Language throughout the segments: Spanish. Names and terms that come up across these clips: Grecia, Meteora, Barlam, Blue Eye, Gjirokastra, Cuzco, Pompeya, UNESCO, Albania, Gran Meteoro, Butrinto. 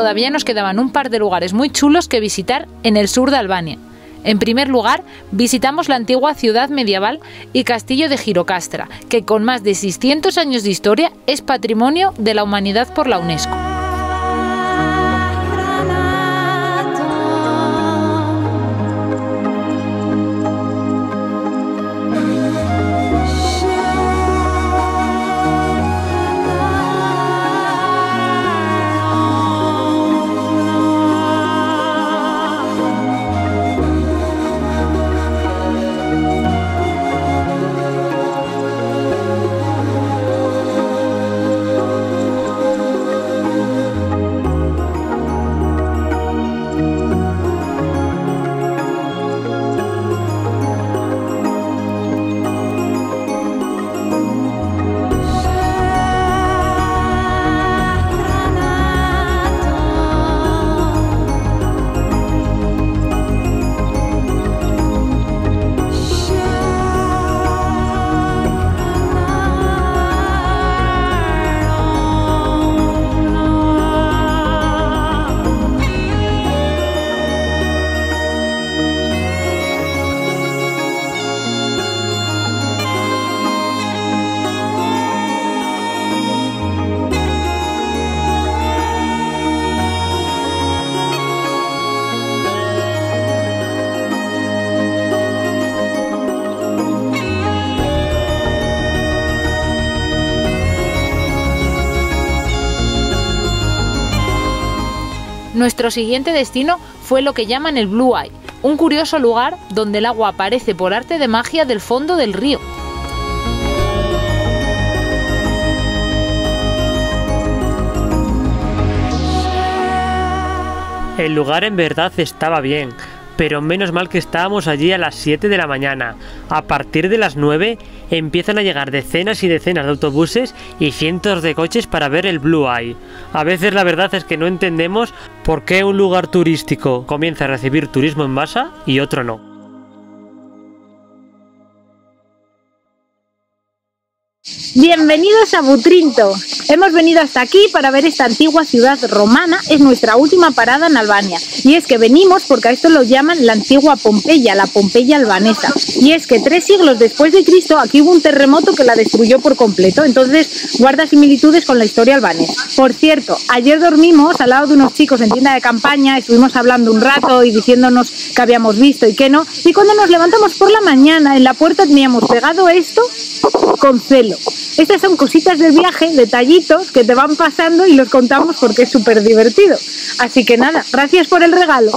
todavía nos quedaban un par de lugares muy chulos que visitar en el sur de Albania. En primer lugar, visitamos la antigua ciudad medieval y castillo de Gjirokastra, que con más de 600 años de historia es Patrimonio de la Humanidad por la UNESCO. Nuestro siguiente destino fue lo que llaman el Blue Eye, un curioso lugar donde el agua aparece por arte de magia del fondo del río. El lugar en verdad estaba bien, pero menos mal que estábamos allí a las 7 de la mañana. A partir de las 9 empiezan a llegar decenas y decenas de autobuses y cientos de coches para ver el Blue Eye. A veces la verdad es que no entendemos por qué un lugar turístico comienza a recibir turismo en masa y otro no. Bienvenidos a Butrinto. Hemos venido hasta aquí para ver esta antigua ciudad romana. Es nuestra última parada en Albania. Y es que venimos porque a esto lo llaman la antigua Pompeya, la Pompeya albanesa. Y es que 3 siglos después de Cristo aquí hubo un terremoto que la destruyó por completo. Entonces guarda similitudes con la historia albanesa. Por cierto, ayer dormimos al lado de unos chicos en tienda de campaña. Estuvimos hablando un rato y diciéndonos que habíamos visto y que no. Y cuando nos levantamos por la mañana, en la puerta teníamos pegado esto con celo. Estas son cositas del viaje, detallitos que te van pasando y los contamos porque es súper divertido. Así que nada, gracias por el regalo.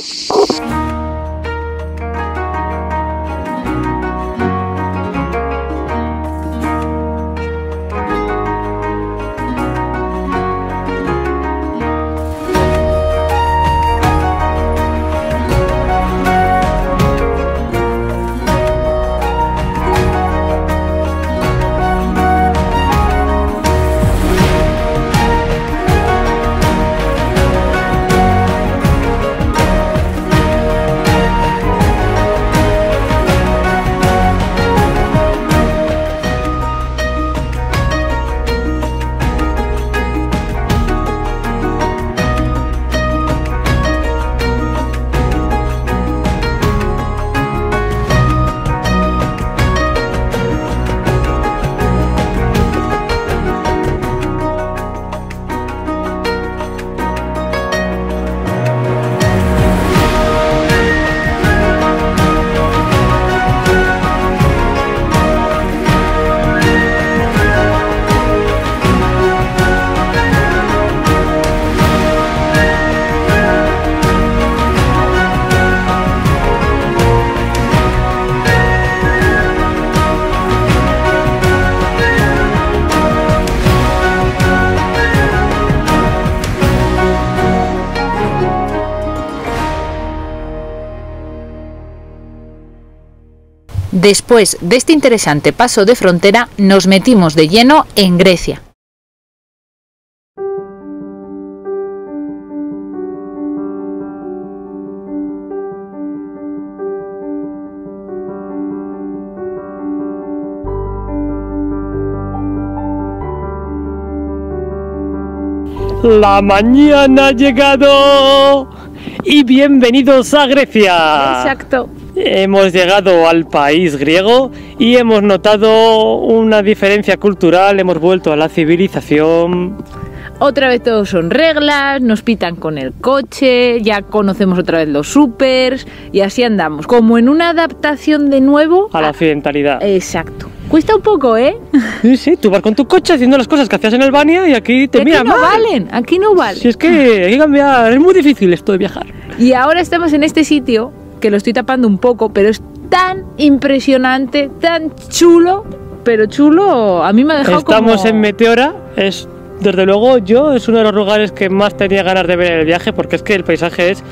Después de este interesante paso de frontera, nos metimos de lleno en Grecia. La mañana ha llegado y bienvenidos a Grecia. Exacto. Hemos llegado al país griego y hemos notado una diferencia cultural, hemos vuelto a la civilización. Otra vez todos son reglas, nos pitan con el coche, ya conocemos otra vez los supers y así andamos. Como en una adaptación de nuevo a la occidentalidad. Exacto. Cuesta un poco, ¿eh? Sí, tú vas con tu coche haciendo las cosas que hacías en Albania y aquí te miran mal. Aquí no valen. Si es que hay que cambiar, es muy difícil esto de viajar. Y ahora estamos en este sitio, que lo estoy tapando un poco, pero es tan impresionante, tan chulo, pero chulo, a mí me ha dejado como... Estamos en Meteora, es... Desde luego yo es uno de los lugares que más tenía ganas de ver en el viaje, porque es que el paisaje es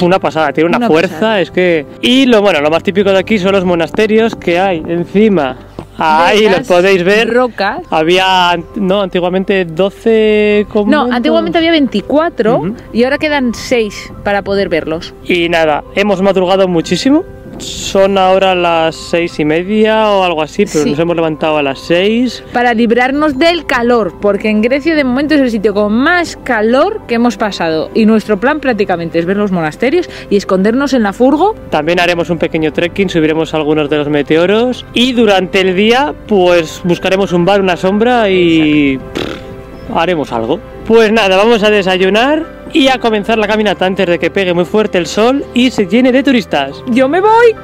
una pasada, tiene una fuerza, es que... Y lo más típico de aquí son los monasterios que hay encima, ahí los podéis ver, rocas. Había, antiguamente 12 conventos. No, antiguamente había 24 y ahora quedan 6 para poder verlos. Y nada, hemos madrugado muchísimo. Son ahora las 6:30 o algo así, pero sí, nos hemos levantado a las 6. Para librarnos del calor, porque en Grecia de momento es el sitio con más calor que hemos pasado. Y nuestro plan prácticamente es ver los monasterios y escondernos en la furgo. También haremos un pequeño trekking, subiremos algunos de los meteoros. Y durante el día, pues buscaremos un bar, una sombra y haremos algo. Pues nada, vamos a desayunar y a comenzar la caminata antes de que pegue muy fuerte el sol y se llene de turistas. ¡Yo me voy!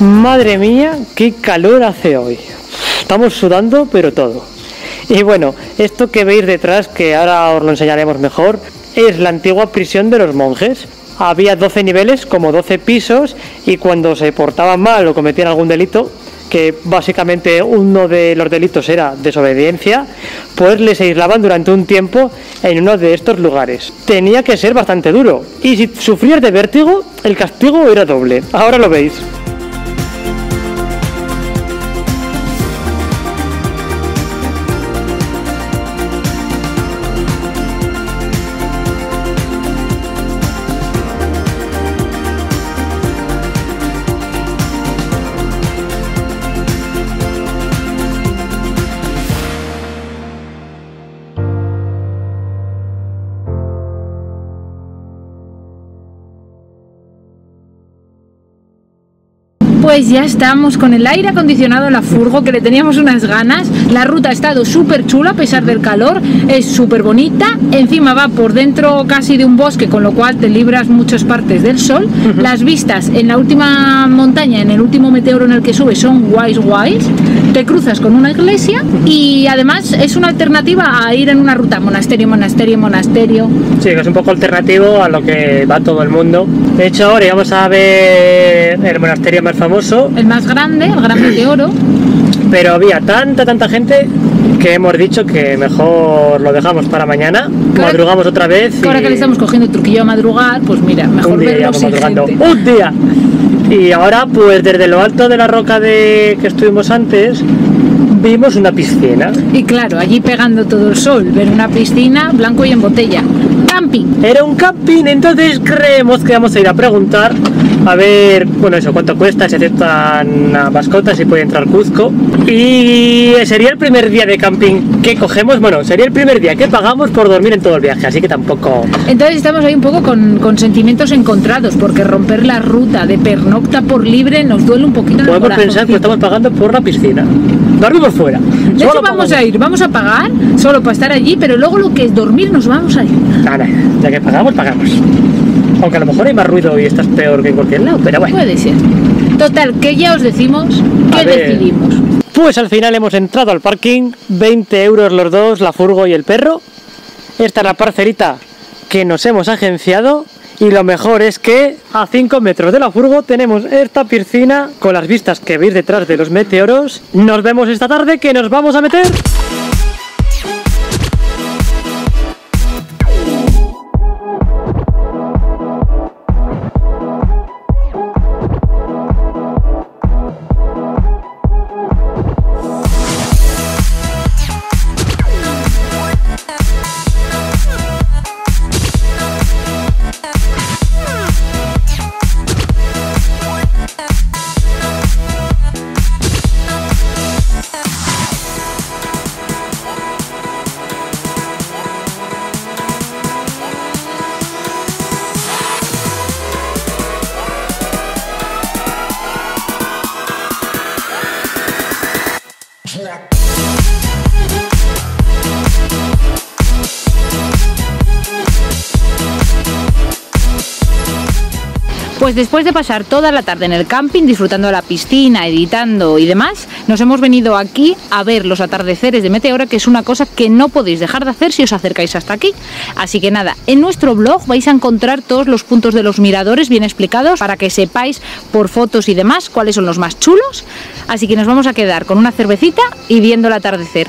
Madre mía, qué calor hace hoy. Estamos sudando, pero todo. Y bueno, esto que veis detrás, que ahora os lo enseñaremos mejor, es la antigua prisión de los monjes. Había 12 niveles, como 12 pisos, y cuando se portaban mal o cometían algún delito, que básicamente uno de los delitos era desobediencia, pues les aislaban durante un tiempo en uno de estos lugares. Tenía que ser bastante duro, y si sufrías de vértigo, el castigo era doble. Ahora lo veis. Pues ya estamos con el aire acondicionado en la furgo, que le teníamos unas ganas. La ruta ha estado súper chula a pesar del calor, es súper bonita. Encima va por dentro casi de un bosque, con lo cual te libras muchas partes del sol. Las vistas en la última montaña, en el último meteoro en el que subes, son guays guays. Te cruzas con una iglesia y además es una alternativa a ir en una ruta monasterio, monasterio, monasterio. Sí, que es un poco alternativo a lo que va todo el mundo. De hecho, ahora vamos a ver el monasterio más famoso, el más grande, el Gran Meteoro. Pero había tanta gente que hemos dicho que mejor lo dejamos para mañana. Madrugamos otra vez. Ahora que le estamos cogiendo el truquillo a madrugar, pues mira, mejor verlo sin gente. ¡Un día! Y ahora, pues desde lo alto de la roca que estuvimos antes, vimos una piscina. Y claro, allí pegando todo el sol, ver una piscina, blanco y en botella. ¡Camping! Era un camping, entonces creemos que vamos a ir a preguntar. A ver, bueno, eso, cuánto cuesta, si aceptan a mascotas, si puede entrar Cuzco. Y sería el primer día de camping que cogemos, bueno, sería el primer día que pagamos por dormir en todo el viaje, así que tampoco... Entonces estamos ahí un poco con sentimientos encontrados, porque romper la ruta de pernocta por libre nos duele un poquito. Podemos pensar que estamos pagando por la piscina. Dormimos fuera. De hecho vamos a pagar solo para estar allí, pero luego lo que es dormir nos vamos a ir. Nada, ya que pagamos, pagamos. Aunque a lo mejor hay más ruido y estás peor que en cualquier lado, pero bueno. Puede ser. Total, que ya os decimos que decidimos. Pues al final hemos entrado al parking, 20 euros los dos, la furgo y el perro. Esta es la parcelita que nos hemos agenciado. Y lo mejor es que a 5 metros de la furgo tenemos esta piscina con las vistas que veis detrás de los meteoros. Nos vemos esta tarde, que nos vamos a meter... Pues después de pasar toda la tarde en el camping, disfrutando de la piscina, editando y demás, nos hemos venido aquí a ver los atardeceres de Meteora, que es una cosa que no podéis dejar de hacer si os acercáis hasta aquí. Así que nada, en nuestro blog vais a encontrar todos los puntos de los miradores bien explicados para que sepáis por fotos y demás cuáles son los más chulos. Así que nos vamos a quedar con una cervecita y viendo el atardecer.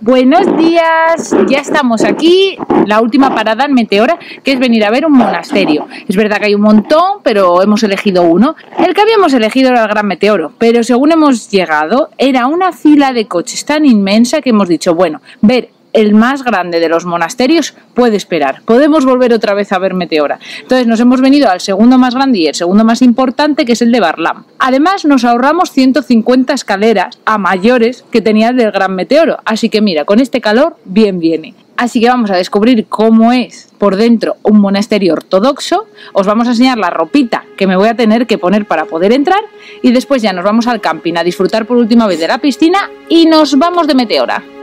Buenos días, ya estamos aquí, la última parada en Meteora, que es venir a ver un monasterio. Es verdad que hay un montón, pero hemos elegido uno. El que habíamos elegido era el Gran Meteoro, pero según hemos llegado, era una fila de coches tan inmensa que hemos dicho, bueno, ver el más grande de los monasterios puede esperar, podemos volver otra vez a ver Meteora. Entonces nos hemos venido al segundo más grande y el segundo más importante, que es el de Barlam. Además nos ahorramos 150 escaleras a mayores que tenía el del Gran Meteoro, así que mira, con este calor bien viene. Así que vamos a descubrir cómo es por dentro un monasterio ortodoxo, os vamos a enseñar la ropita que me voy a tener que poner para poder entrar y después ya nos vamos al camping a disfrutar por última vez de la piscina y nos vamos de Meteora.